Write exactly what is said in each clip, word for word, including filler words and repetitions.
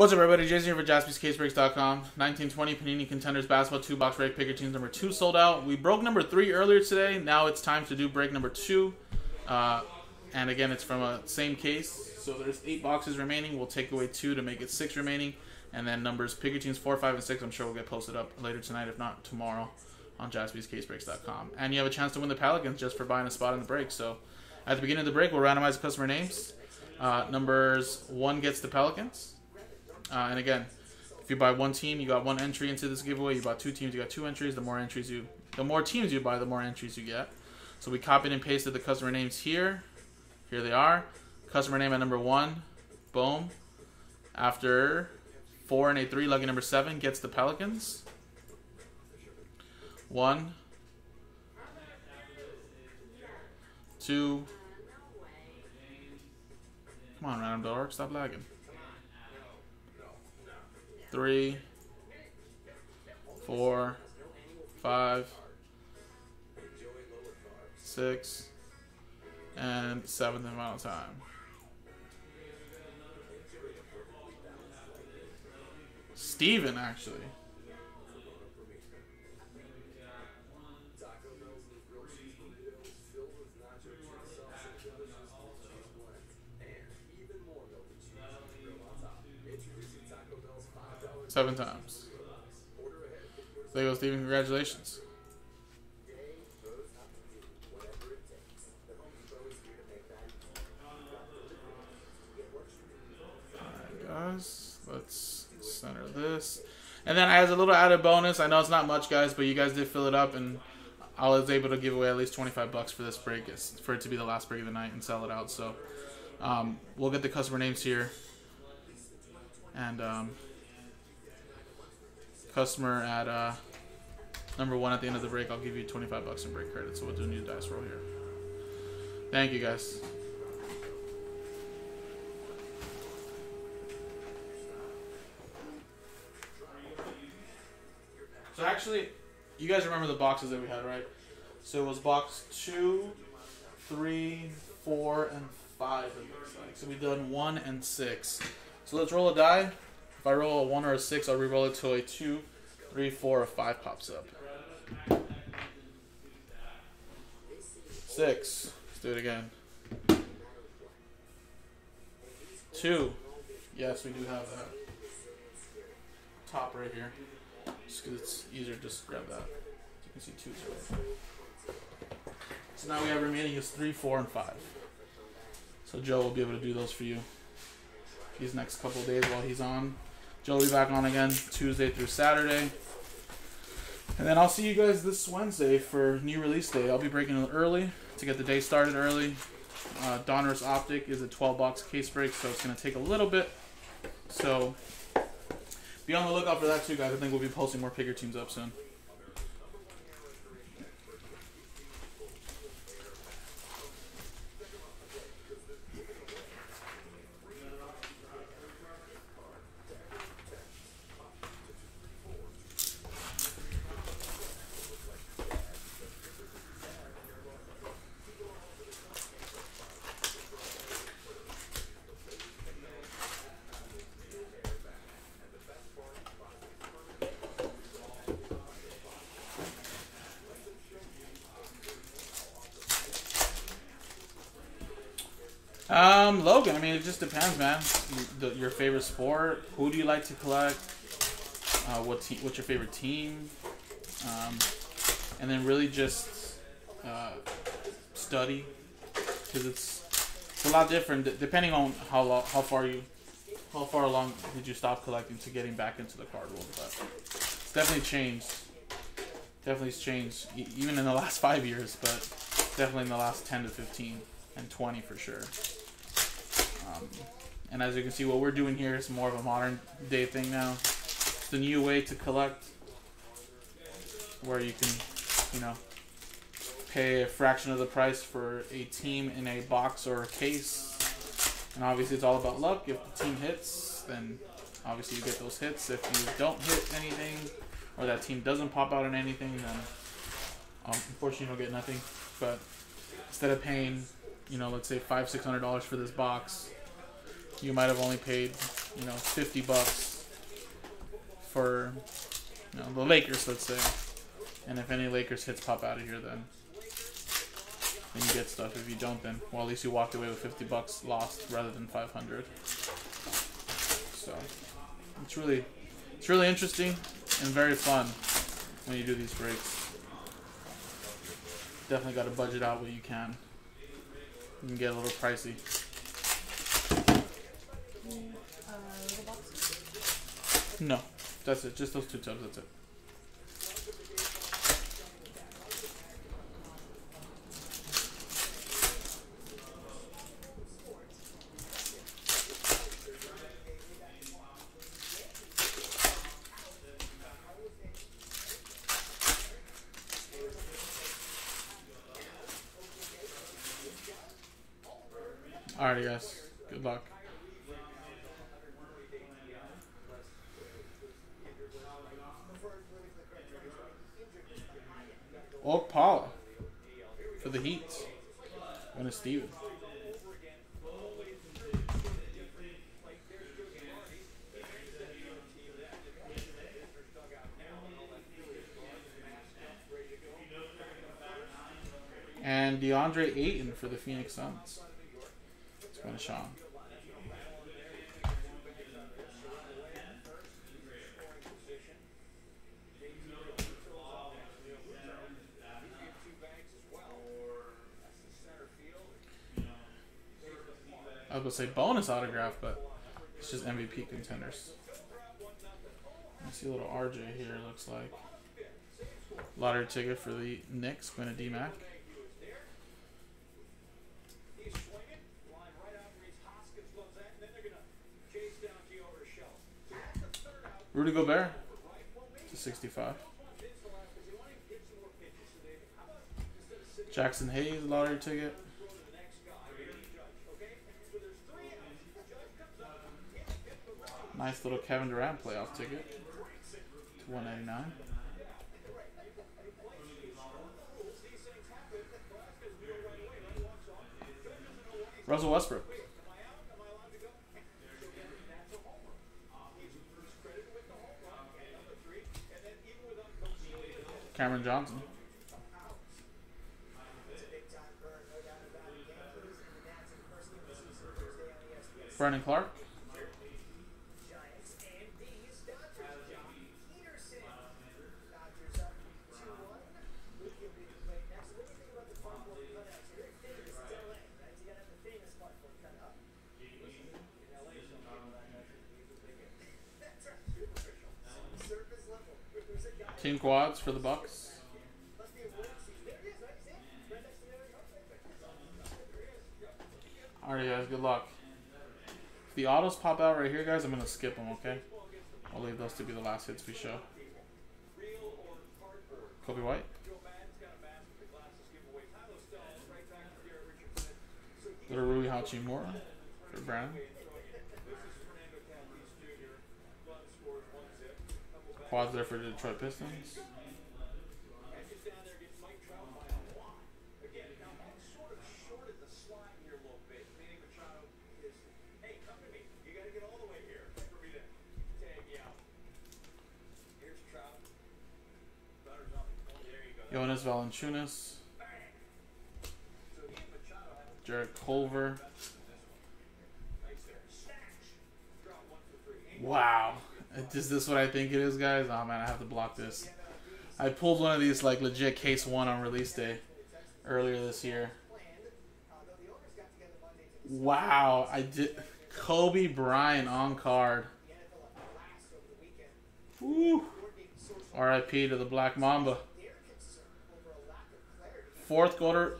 What's up, everybody? Jason here for Jaspys Case Breaks dot com. nineteen twenty Panini Contenders Basketball two box break. Picker teams number two sold out. We broke number three earlier today. Now it's time to do break number two. Uh, and again, it's from a same case. So there's eight boxes remaining. We'll take away two to make it six remaining. And then numbers, picker teams four, five, and six, I'm sure will get posted up later tonight, if not tomorrow, on Jaspys Case Breaks dot com. And you have a chance to win the Pelicans just for buying a spot in the break. So at the beginning of the break, we'll randomize the customer names. Uh, numbers one gets the Pelicans. Uh, and again, if you buy one team, you got one entry into this giveaway. You bought two teams, you got two entries. The more entries you, the more teams you buy, the more entries you get. So we copied and pasted the customer names here. Here they are. Customer name at number one, boom. After four and a three, lucky number seven gets the Pelicans. One, two. Come on, Random dot org, stop lagging. Three, four, five, six, and seventh and final time. Steven, actually. Seven times. There you go, Steven. Congratulations. Alright, guys. Let's center this. And then as a little added bonus, I know it's not much, guys, but you guys did fill it up, and I was able to give away at least twenty-five bucks for this break, for it to be the last break of the night and sell it out. So um, we'll get the customer names here. And... Um, customer at uh, number one at the end of the break, I'll give you twenty-five bucks in break credit. So we'll do a new dice roll here. Thank you, guys. So actually, you guys remember the boxes that we had, right? So it was box two, three, four, and five, it looks like. So we've done one and six. So let's roll a die. If I roll a one or a six, I'll re-roll it till a two, three, four, or five pops up. Six. Let's do it again. Two. Yes, we do have that top right here. Just because it's easier to just grab that. You can see two's right. So now we have remaining is three, four, and five. So Joe will be able to do those for you these next couple days while he's on. Joe will be back on again Tuesday through Saturday. And then I'll see you guys this Wednesday for new release day. I'll be breaking it early to get the day started early. Uh, Donner's Optic is a twelve box case break, so it's going to take a little bit. So be on the lookout for that too, guys. I think we'll be posting more picker teams up soon. Um, Logan, I mean, it just depends, man. The, your favorite sport, who do you like to collect, uh, what te what's your favorite team, um, and then really just uh, study, because it's, it's a lot different d depending on how lo how far you how far along did you stop collecting to getting back into the card world. But it's definitely changed, definitely changed, e even in the last five years, but definitely in the last ten to fifteen and twenty for sure. Um, and as you can see, what we're doing here is more of a modern day thing now. It's the new way to collect, where you can, you know, pay a fraction of the price for a team in a box or a case. And obviously it's all about luck. If the team hits, then obviously you get those hits. If you don't hit anything, or that team doesn't pop out in anything, then um, unfortunately you don't get nothing. But instead of paying, you know, let's say five, six hundred dollars for this box, you might have only paid you know, fifty bucks for, you know, the Lakers, let's say. And if any Lakers hits pop out of here, then then you get stuff. If you don't, then, well, at least you walked away with fifty bucks lost rather than five hundred. So it's really it's really interesting and very fun when you do these breaks. Definitely got to budget out what you can. You can get a little pricey. No, that's it. Just those two tubs, that's it. Alright, guys. Good luck. Oak Paula for the Heat. And a Steven. And DeAndre Ayton for the Phoenix Suns. Going to Sean. I was going to say bonus autograph, but it's just M V P contenders. I see a little R J here, looks like. Lottery ticket for the Knicks, going to D Mac. Rudy Gobert to sixty-five. Jackson Hayes lottery ticket. Nice little Kevin Durant playoff ticket to one ninety-nine. Russell Westbrook. Cameron Johnson. Brandon Clark. Team Quads for the Bucks. Alright, guys, good luck. If the autos pop out right here, guys, I'm going to skip them, okay? I'll leave those to be the last hits we show. Kobe White. Little Rui Hachimura for Brown. Quads there for the Detroit Pistons. Jonas Valančiūnas. Jared Culver. Wow. Is this what I think it is, guys? Oh, man, I have to block this. I pulled one of these, like, legit case one on release day earlier this year. Wow, I did. Kobe Bryant on card. Woo. R I P to the Black Mamba. Fourth quarter,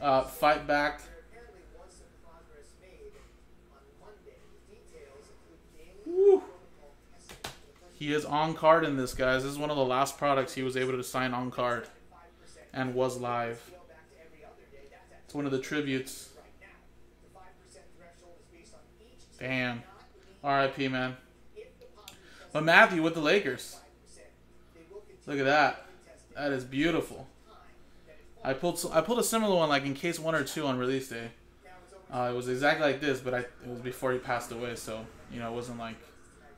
uh, fight back. Woo. He is on card in this, guys. This is one of the last products he was able to sign on card and was live. It's one of the tributes. Damn. R I P, man. But Matthew with the Lakers. Look at that. That is beautiful. I pulled I pulled a similar one, like in case one or two on release day. Uh, it was exactly like this, but I, it was before he passed away, so, you know, it wasn't, like,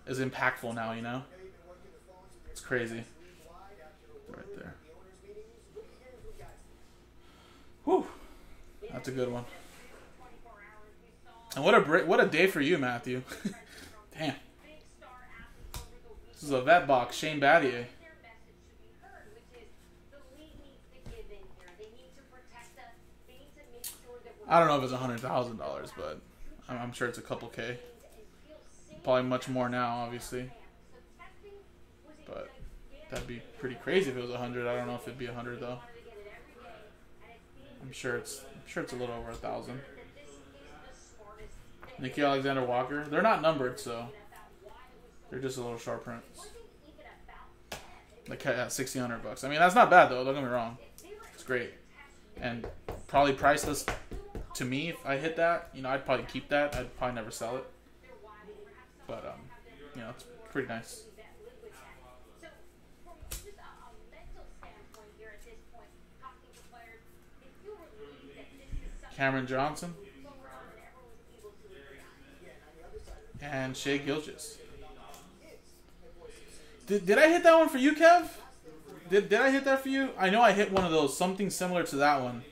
as impactful now, you know? It's crazy. Right there. Whew. That's a good one. And what a break, what a day for you, Matthew. Damn. This is a vet box, Shane Battier. I don't know if it's a hundred thousand dollars, but I'm sure it's a couple K. Probably much more now, obviously. But that'd be pretty crazy if it was a hundred. I don't know if it'd be a hundred, though. I'm sure it's I'm sure it's a little over a thousand. Nikhil Alexander-Walker. They're not numbered, so they're just a little sharp prints. Like, yeah, sixteen hundred bucks. I mean, that's not bad, though. Don't get me wrong. It's great. And probably priceless. To me, if I hit that, you know, I'd probably keep that. I'd probably never sell it. But, um, you know, it's pretty nice. Cameron Johnson. And Shai Gilgeous. Did, did I hit that one for you, Kev? Did, did I hit that for you? I know I hit one of those, something similar to that one.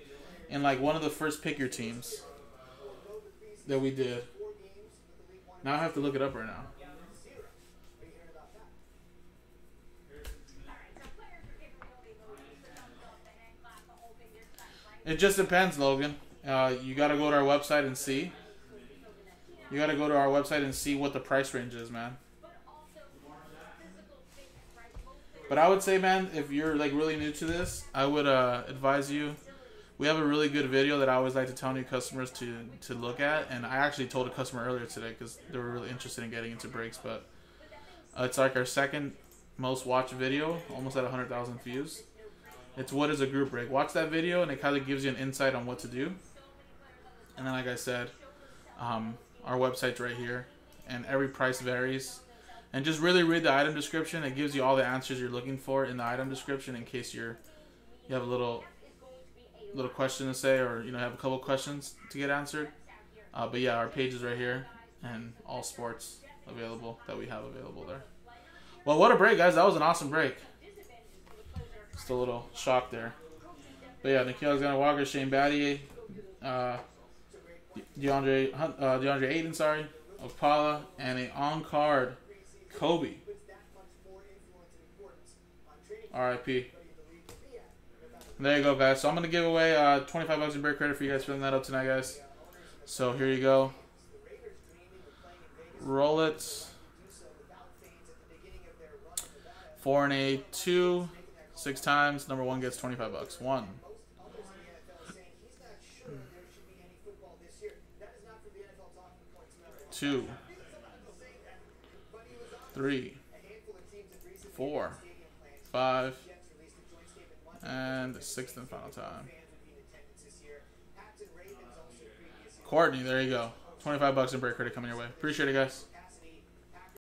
In like one of the first pick your teams that we did. Now I have to look it up right now. It just depends, Logan. Uh, you got to go to our website and see. You got to go to our website and see what the price range is, man. But I would say, man, if you're like really new to this, I would uh, advise you. We have a really good video that I always like to tell new customers to, to look at. And I actually told a customer earlier today because they were really interested in getting into breaks. But uh, it's like our second most watched video, almost at a hundred thousand views. It's what is a group break. Watch that video and it kind of gives you an insight on what to do. And then like I said, um, our website's right here. And every price varies. And just really read the item description. It gives you all the answers you're looking for in the item description in case you're you have a little... little question to say, or you know, have a couple questions to get answered. Uh, but yeah, our page is right here, and all sports available that we have available there. Well, what a break, guys! That was an awesome break. Just a little shock there, but yeah, Nikhil Alexander-Walker, Shane Battier, uh, DeAndre uh, DeAndre Ayton, sorry, Opala, and a on-card Kobe. R I P. There you go, guys. So I'm gonna give away uh, twenty-five bucks in break credit for you guys filling that up tonight, guys. So here you go. Roll it. Four and a two, six times. Number one gets twenty-five bucks. One. Two. Three. Four. Five. And the sixth and final time. Courtney, there you go. twenty-five bucks in break credit coming your way. Appreciate it, guys.